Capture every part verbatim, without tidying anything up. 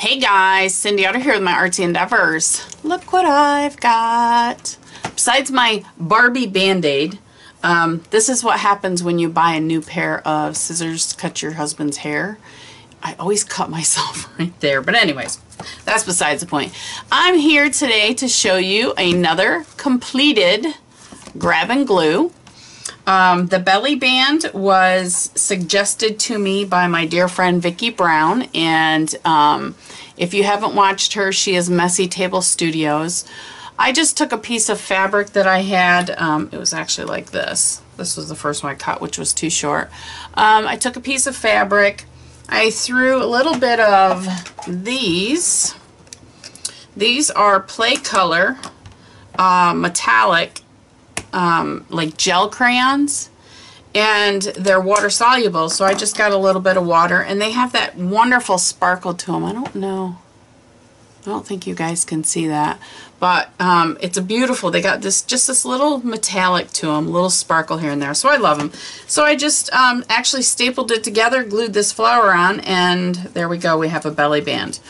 Hey guys, Cindy Utter here with my Artsy Endeavors. Look what I've got. Besides my Barbie Band-Aid, um, this is what happens when you buy a new pair of scissors to cut your husband's hair. I always cut myself right there, but anyways, that's besides the point. I'm here today to show you another completed grab and glue. Um, the belly band was suggested to me by my dear friend Vicki Brown, and um, if you haven't watched her, she is Messy Table Studios. I just took a piece of fabric that I had. Um, it was actually like this. This was the first one I cut, which was too short. Um, I took a piece of fabric. I threw a little bit of these. These are Play Color uh, Metallic. Um, like gel crayons, and they're water soluble, so I just got a little bit of water, and they have that wonderful sparkle to them. I don't know, I don't think you guys can see that, but um, it's a beautiful, they got this just this little metallic to them, little sparkle here and there, so I love them. So I just um, actually stapled it together, glued this flower on, and there we go, we have a belly band.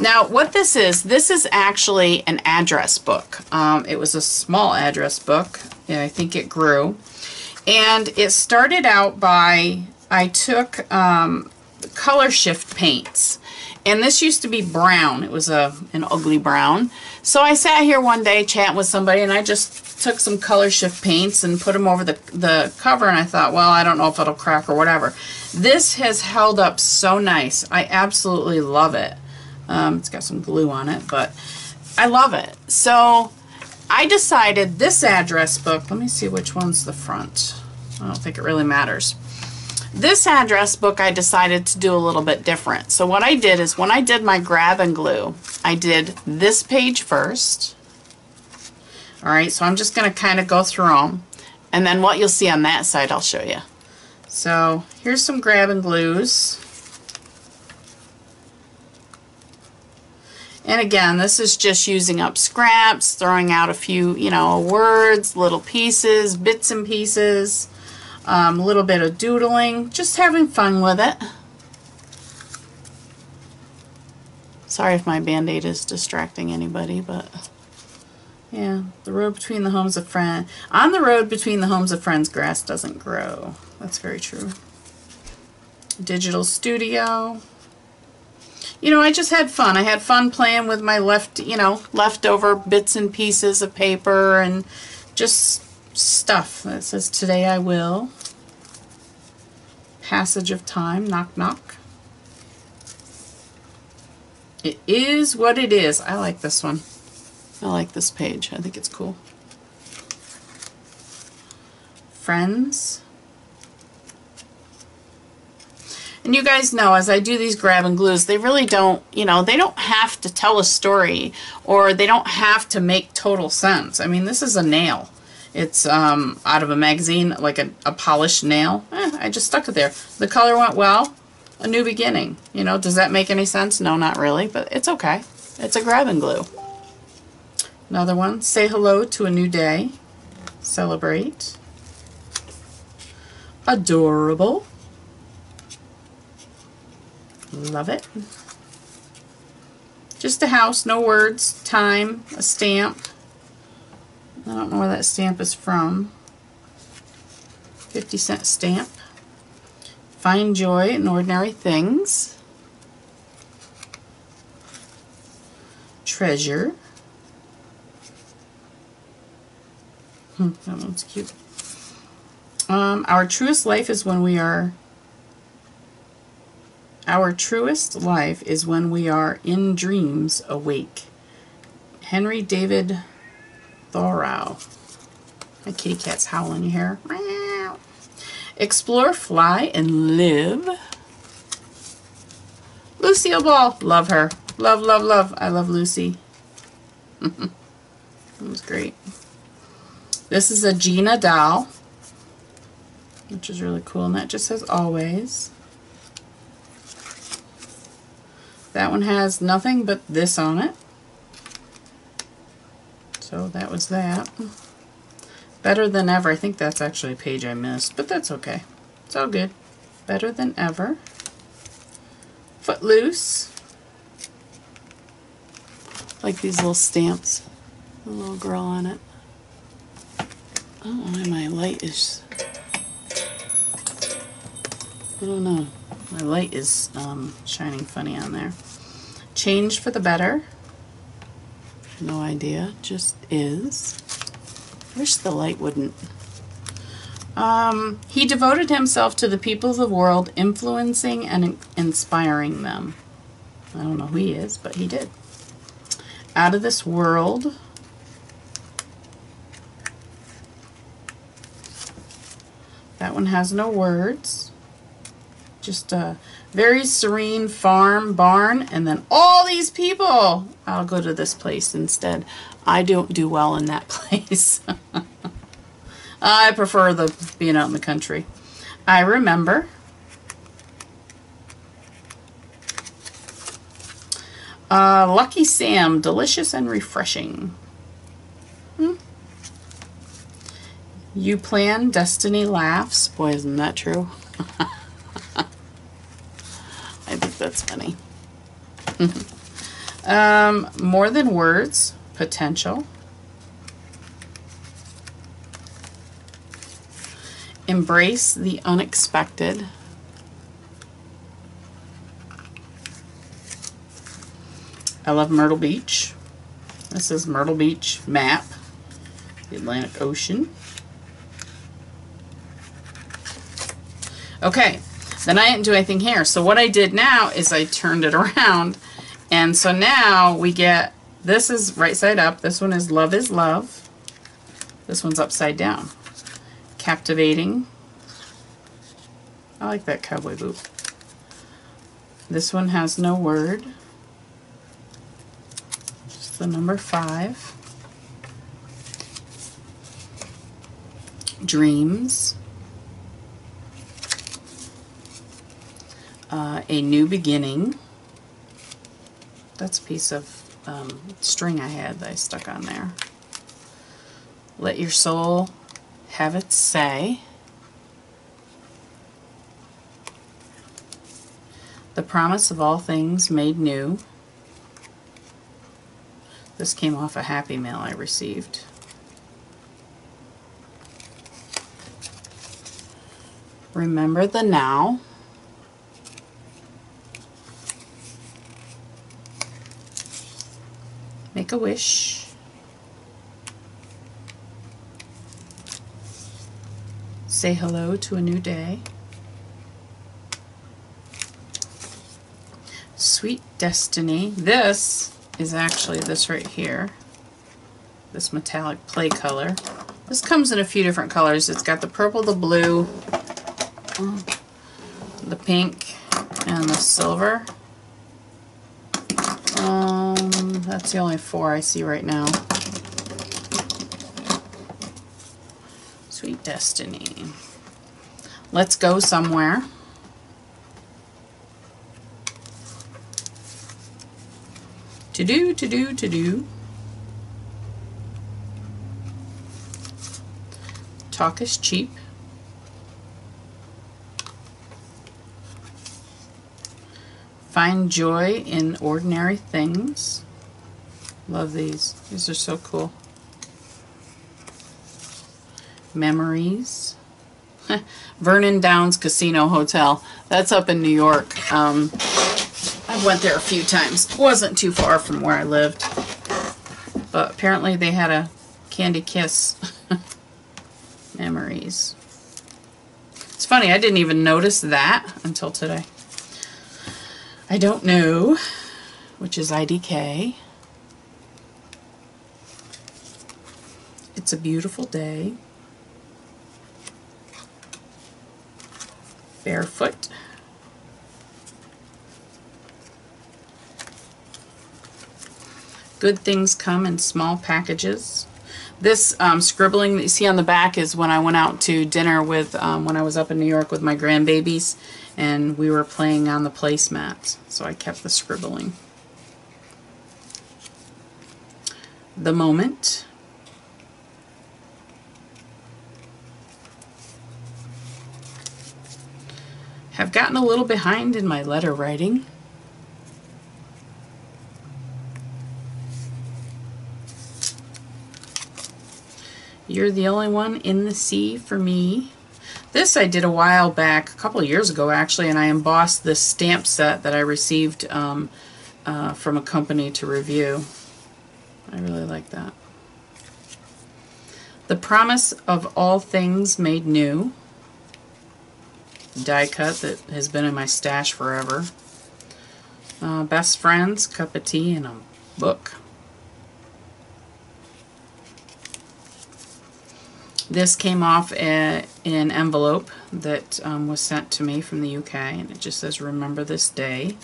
Now what this is, this is actually an address book. Um, it was a small address book. Yeah, I think it grew, and it started out by I took um, color shift paints, and this used to be brown. It was a an ugly brown. So I sat here one day chatting with somebody, and I just took some color shift paints and put them over the the cover, and I thought, well, I don't know if it'll crack or whatever. This has held up so nice. I absolutely love it. Um, it's got some glue on it, but I love it. So I decided this address book, let me see which one's the front. I don't think it really matters. This address book I decided to do a little bit different. So what I did is when I did my grab and glue, I did this page first. All right, so I'm just going to kind of go through them. And then what you'll see on that side, I'll show you. So here's some grab and glues. And again, this is just using up scraps, throwing out a few, you know, words, little pieces, bits and pieces, um, a little bit of doodling, just having fun with it. Sorry if my Band-Aid is distracting anybody, but yeah, the road between the homes of friends, on the road between the homes of friends, grass doesn't grow. That's very true. Digital studio. You know, I just had fun. I had fun playing with my left, you know, leftover bits and pieces of paper and just stuff. That says, today I will. Passage of time, knock, knock. It is what it is. I like this one. I like this page. I think it's cool. Friends. And you guys know, as I do these grab and glues, they really don't, you know, they don't have to tell a story, or they don't have to make total sense. I mean, this is a nail. It's um, out of a magazine, like a, a polished nail. Eh, I just stuck it there. The color went well. A new beginning. You know, does that make any sense? No, not really, but it's okay. It's a grab and glue. Another one. Say hello to a new day. Celebrate. Adorable. Love it. Just a house, no words, time, a stamp. I don't know where that stamp is from. fifty cent stamp. Find joy in ordinary things. Treasure. Hmm, that one's cute. Um, our truest life is when we are Our truest life is when we are in dreams awake. Henry David Thoreau. My kitty cat's howling here. Explore, fly, and live. Lucille Ball. Love her. Love, love, love. I love Lucy. That was great. This is a Gina doll, which is really cool. And that just says always. That one has nothing but this on it. So that was that. Better than ever. I think that's actually a page I missed, but that's okay. It's all good. Better than ever. Footloose. like these little stamps, a little girl on it. I don't know why my light is, I don't know, my light is um, shining funny on there. Change for the Better, no idea, just is. Wish the light wouldn't. Um, he devoted himself to the people of the world, influencing and inspiring them. I don't know who he is, but he did. Out of This World. That one has no words. Just a very serene farm, barn, and then all these people. I'll go to this place instead. I don't do well in that place. I prefer the being out in the country. I Remember. Uh, Lucky Sam, delicious and refreshing. Hmm. You Plan, Destiny Laughs. Boy, isn't that true? I think that's funny. um, More Than Words, Potential. Embrace the Unexpected. I Love Myrtle Beach. This is Myrtle Beach map, the Atlantic Ocean. Okay, then I didn't do anything here. So what I did now is I turned it around, and so now we get, this is right side up, this one is Love Is Love, this one's upside down. Captivating. I like that cowboy boot. This one has no word. Just the number five. Dreams. Uh, a New Beginning. That's a piece of um, string I had that I stuck on there. Let Your Soul Have Its Say. The Promise of All Things Made New. This came off a Happy Mail I received. Remember the Now. Make a Wish. Say Hello to a New Day. Sweet Destiny. This is actually this right here, this metallic Play Color. This comes in a few different colors. It's got the purple, the blue, the pink, and the silver. Um, that's the only four I see right now. Sweet Destiny. Let's Go Somewhere. To Do, To Do, To Do. Talk Is Cheap. Find Joy in Ordinary Things. Love these. These are so cool. Memories. Vernon Downs Casino Hotel. That's up in New York. Um, I went there a few times. Wasn't too far from where I lived. But apparently they had a candy kiss. Memories. It's funny, I didn't even notice that until today. I Don't Know, which is I D K. It's a Beautiful Day. Barefoot. Good Things Come in Small Packages. This um, scribbling that you see on the back is when I went out to dinner with, um, when I was up in New York with my grandbabies, and we were playing on the placemats, so I kept the scribbling. The Moment. Have gotten a little behind in my letter writing. You're the Only One in the Sea for Me. This I did a while back, a couple of years ago actually, and I embossed this stamp set that I received um, uh, from a company to review. I really like that. The Promise of All Things Made New. Die cut that has been in my stash forever. Uh, Best Friends, Cup of Tea, and a book. This came off a, in an envelope that um, was sent to me from the U K, and it just says, remember this day.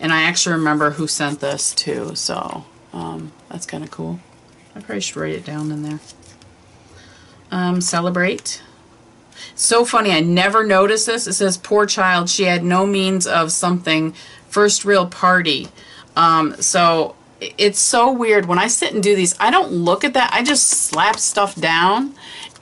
And I actually remember who sent this too, so um, that's kind of cool. I probably should write it down in there. Um, celebrate. So funny, I never noticed this. It says, poor child, she had no means of something. First real party. Um, so it's so weird. When I sit and do these, I don't look at that. I just slap stuff down.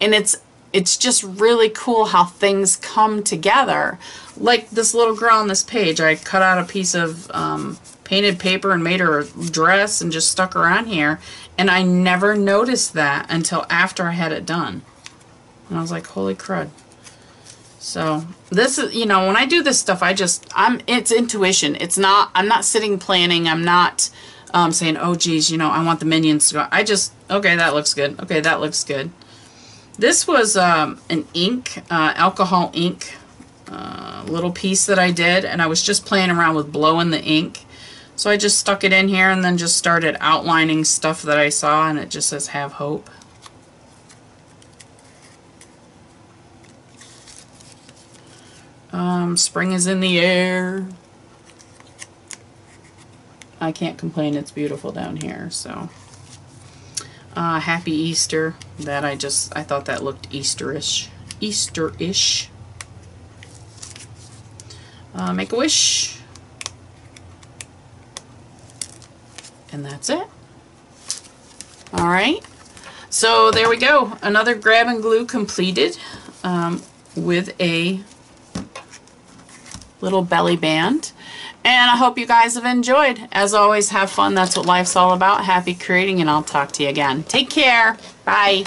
And it's it's just really cool how things come together. Like this little girl on this page, I cut out a piece of um, painted paper and made her a dress and just stuck her on here. And I never noticed that until after I had it done. And I was like, holy crud. So this is, you know, when I do this stuff, I just, I'm, it's intuition. It's not, I'm not sitting planning. I'm not um, saying, oh, geez, you know, I want the minions to go. I just, okay, that looks good. Okay, that looks good. This was um, an ink, uh, alcohol ink uh, little piece that I did, and I was just playing around with blowing the ink. So I just stuck it in here and then just started outlining stuff that I saw, and it just says, have hope. Um, spring is in the air. I can't complain, it's beautiful down here. So uh, happy Easter. That I just I thought that looked Easterish. Easterish. Uh, make a wish. And that's it. All right. So there we go. Another grab and glue completed um, with a little belly band, and I hope you guys have enjoyed. As always, have fun. That's what life's all about. Happy creating, and I'll talk to you again. Take care. Bye.